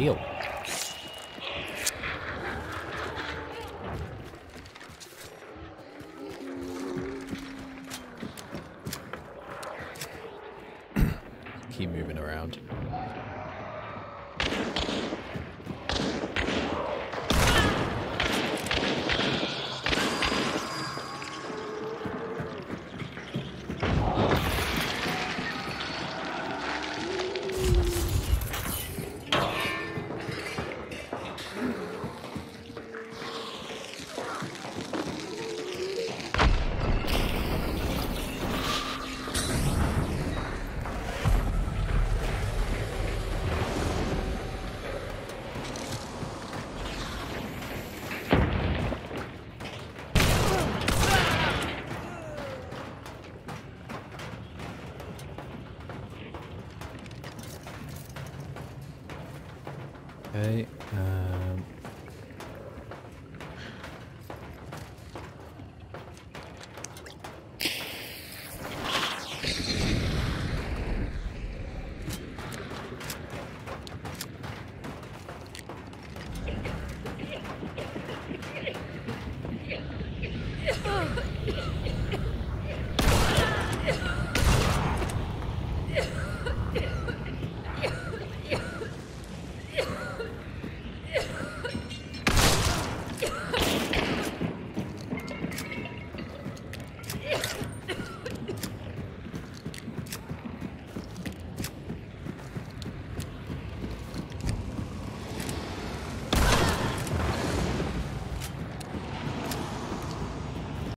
shield. Keep moving around. Okay,